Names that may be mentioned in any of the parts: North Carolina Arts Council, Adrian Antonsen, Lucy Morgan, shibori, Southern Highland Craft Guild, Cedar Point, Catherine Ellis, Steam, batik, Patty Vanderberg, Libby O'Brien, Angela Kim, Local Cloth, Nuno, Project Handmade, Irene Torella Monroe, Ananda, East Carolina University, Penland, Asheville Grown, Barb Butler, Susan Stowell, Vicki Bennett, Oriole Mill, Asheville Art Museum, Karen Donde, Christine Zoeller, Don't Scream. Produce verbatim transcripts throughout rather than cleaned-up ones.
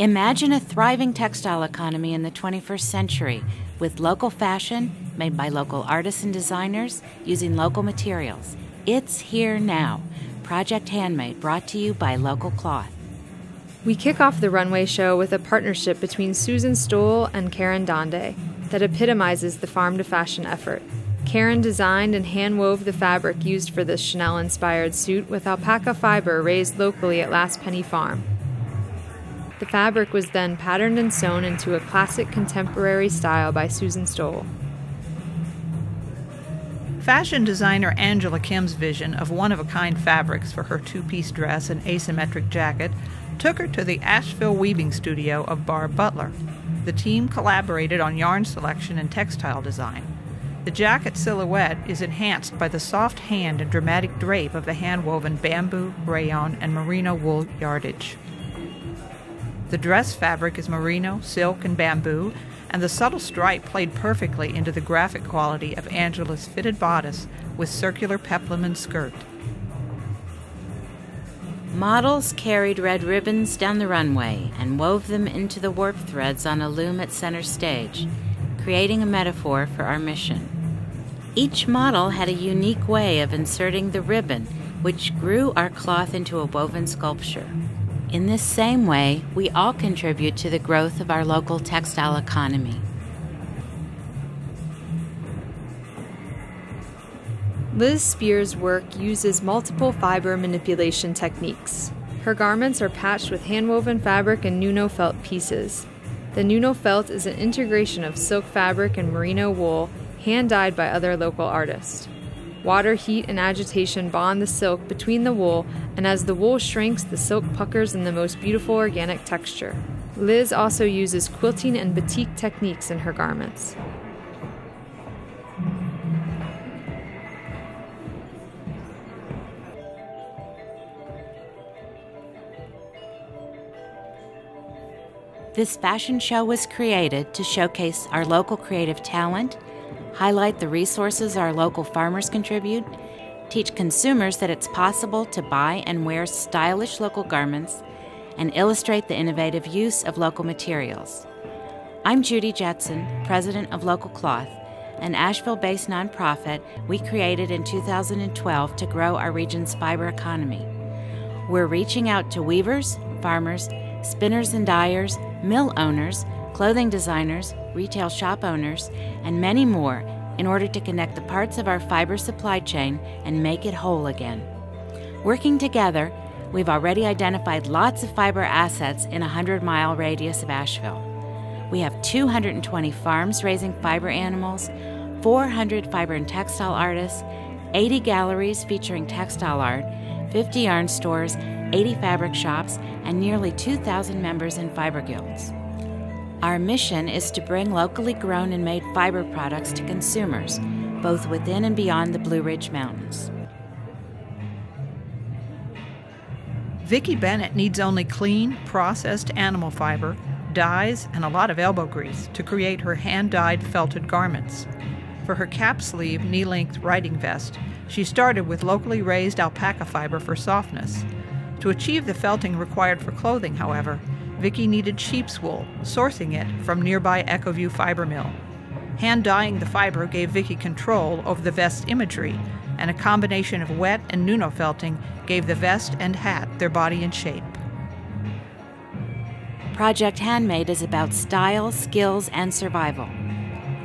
Imagine a thriving textile economy in the twenty-first century with local fashion made by local artists and designers using local materials. It's here now. Project Handmade, brought to you by Local Cloth. We kick off the runway show with a partnership between Susan Stowell and Karen Donde that epitomizes the farm-to-fashion effort. Karen designed and hand-wove the fabric used for this Chanel-inspired suit with alpaca fiber raised locally at Last Penny Farm. The fabric was then patterned and sewn into a classic contemporary style by Susan Stowell. Fashion designer Angela Kim's vision of one-of-a-kind fabrics for her two-piece dress and asymmetric jacket took her to the Asheville weaving studio of Barb Butler. The team collaborated on yarn selection and textile design. The jacket silhouette is enhanced by the soft hand and dramatic drape of the hand-woven bamboo, rayon, and merino wool yardage. The dress fabric is merino, silk, and bamboo, and the subtle stripe played perfectly into the graphic quality of Angela's fitted bodice with circular peplum and skirt. Models carried red ribbons down the runway and wove them into the warp threads on a loom at center stage, creating a metaphor for our mission. Each model had a unique way of inserting the ribbon, which grew our cloth into a woven sculpture. In this same way, we all contribute to the growth of our local textile economy. Liz Spears' work uses multiple fiber manipulation techniques. Her garments are patched with hand-woven fabric and Nuno felt pieces. The Nuno felt is an integration of silk fabric and merino wool, hand-dyed by other local artists. Water, heat, and agitation bond the silk between the wool, and as the wool shrinks, the silk puckers in the most beautiful organic texture. Liz also uses quilting and batik techniques in her garments. This fashion show was created to showcase our local creative talent, highlight the resources our local farmers contribute, teach consumers that it's possible to buy and wear stylish local garments, and illustrate the innovative use of local materials. I'm Judy Jetson, president of Local Cloth, an Asheville-based nonprofit we created in two thousand twelve to grow our region's fiber economy. We're reaching out to weavers, farmers, spinners and dyers, mill owners, clothing designers, retail shop owners, and many more in order to connect the parts of our fiber supply chain and make it whole again. Working together, we've already identified lots of fiber assets in a hundred-mile radius of Asheville. We have two hundred twenty farms raising fiber animals, four hundred fiber and textile artists, eighty galleries featuring textile art, fifty yarn stores, eighty fabric shops, and nearly two thousand members in fiber guilds. Our mission is to bring locally grown and made fiber products to consumers, both within and beyond the Blue Ridge Mountains. Vicki Bennett needs only clean, processed animal fiber, dyes, and a lot of elbow grease to create her hand-dyed felted garments. For her cap sleeve, knee-length riding vest, she started with locally raised alpaca fiber for softness. To achieve the felting required for clothing, however, Vicki needed sheep's wool, sourcing it from nearby Echo View Fiber Mill. Hand-dyeing the fiber gave Vicki control over the vest imagery, and a combination of wet and Nuno felting gave the vest and hat their body and shape. Project Handmade is about style, skills, and survival.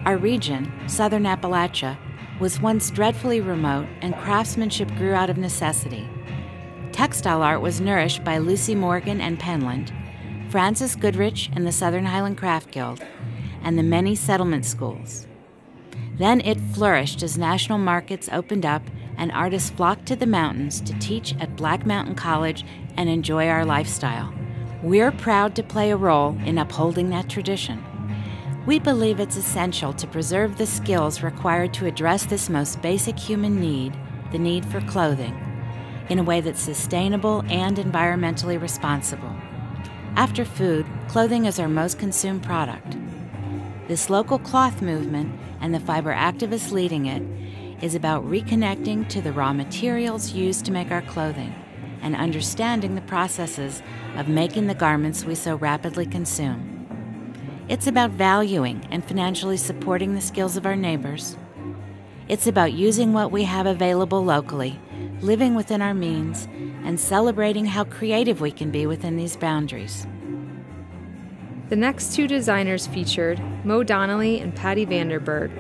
Our region, Southern Appalachia, was once dreadfully remote, and craftsmanship grew out of necessity. Textile art was nourished by Lucy Morgan and Penland, Francis Goodrich and the Southern Highland Craft Guild, and the many settlement schools. Then it flourished as national markets opened up and artists flocked to the mountains to teach at Black Mountain College and enjoy our lifestyle. We're proud to play a role in upholding that tradition. We believe it's essential to preserve the skills required to address this most basic human need, the need for clothing, in a way that's sustainable and environmentally responsible. After food, clothing is our most consumed product. This local cloth movement and the fiber activists leading it is about reconnecting to the raw materials used to make our clothing and understanding the processes of making the garments we so rapidly consume. It's about valuing and financially supporting the skills of our neighbors. It's about using what we have available locally, living within our means, and celebrating how creative we can be within these boundaries. The next two designers featured, Mo Donnelly and Patty Vanderberg,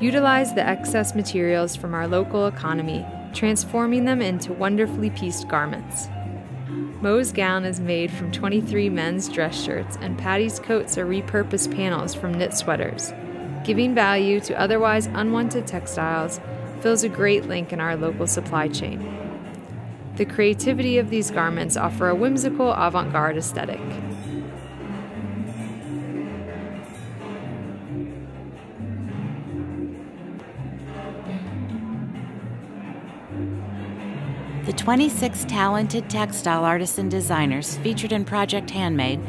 utilized the excess materials from our local economy, transforming them into wonderfully pieced garments. Mo's gown is made from twenty-three men's dress shirts, and Patty's coats are repurposed panels from knit sweaters. Giving value to otherwise unwanted textiles fills a great link in our local supply chain. The creativity of these garments offer a whimsical avant-garde aesthetic. The twenty-six talented textile artists and designers featured in Project Handmade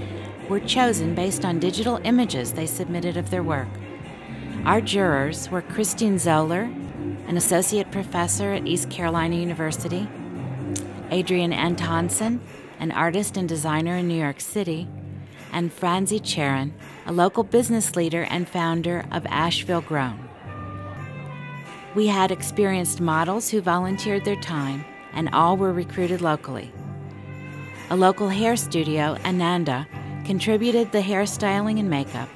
were chosen based on digital images they submitted of their work. Our jurors were Christine Zoeller, an associate professor at East Carolina University, Adrian Antonsen, an artist and designer in New York City, and Franzi Charon, a local business leader and founder of Asheville Grown. We had experienced models who volunteered their time, and all were recruited locally. A local hair studio, Ananda, contributed the hairstyling and makeup,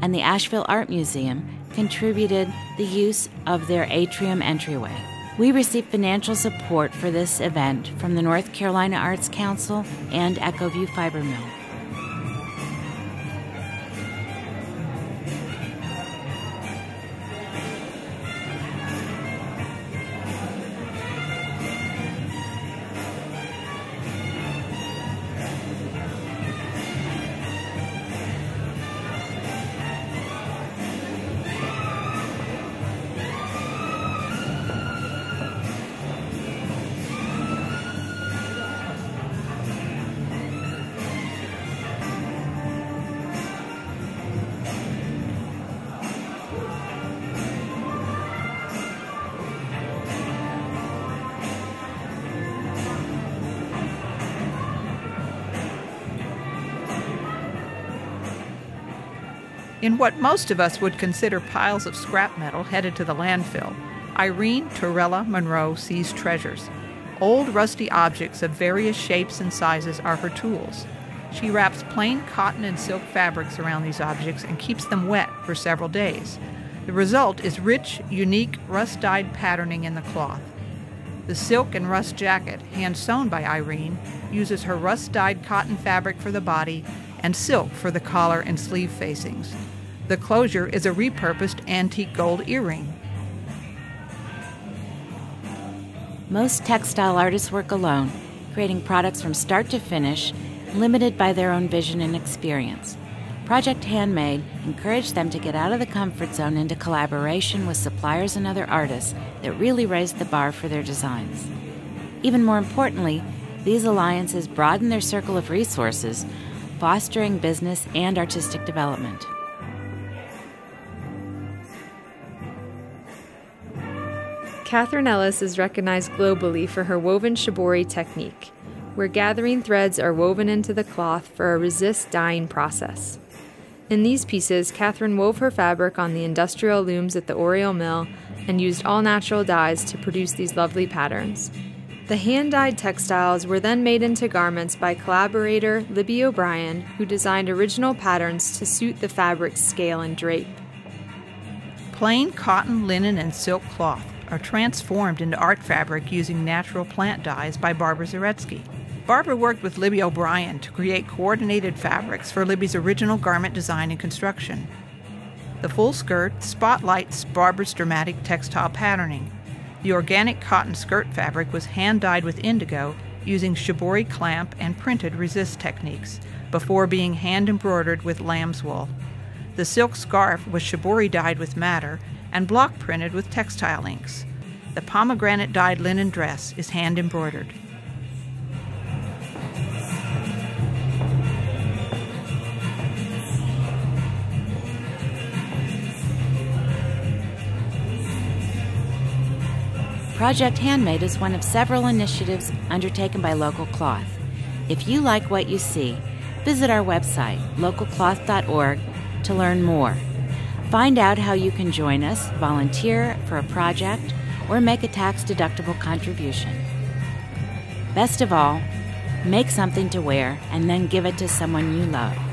and the Asheville Art Museum contributed the use of their atrium entryway. We received financial support for this event from the North Carolina Arts Council and Echo View Fiber Mill. In what most of us would consider piles of scrap metal headed to the landfill, Irene Torella Monroe sees treasures. Old rusty objects of various shapes and sizes are her tools. She wraps plain cotton and silk fabrics around these objects and keeps them wet for several days. The result is rich, unique, rust-dyed patterning in the cloth. The silk and rust jacket, hand-sewn by Irene, uses her rust-dyed cotton fabric for the body and silk for the collar and sleeve facings. The closure is a repurposed antique gold earring. Most textile artists work alone, creating products from start to finish, limited by their own vision and experience. Project Handmade encouraged them to get out of the comfort zone into collaboration with suppliers and other artists that really raised the bar for their designs. Even more importantly, these alliances broaden their circle of resources, fostering business and artistic development. Catherine Ellis is recognized globally for her woven shibori technique, where gathering threads are woven into the cloth for a resist dyeing process. In these pieces, Catherine wove her fabric on the industrial looms at the Oriole Mill and used all natural dyes to produce these lovely patterns. The hand-dyed textiles were then made into garments by collaborator Libby O'Brien, who designed original patterns to suit the fabric's scale and drape. Plain cotton, linen, and silk cloth are transformed into art fabric using natural plant dyes by Barbara Zaretsky. Barbara worked with Libby O'Brien to create coordinated fabrics for Libby's original garment design and construction. The full skirt spotlights Barbara's dramatic textile patterning. The organic cotton skirt fabric was hand-dyed with indigo using shibori clamp and printed resist techniques before being hand-embroidered with lamb's wool. The silk scarf was shibori dyed with madder and block printed with textile inks. The pomegranate dyed linen dress is hand embroidered. Project Handmade is one of several initiatives undertaken by Local Cloth. If you like what you see, visit our website, local cloth dot org, to learn more. Find out how you can join us, volunteer for a project, or make a tax-deductible contribution. Best of all, make something to wear and then give it to someone you love.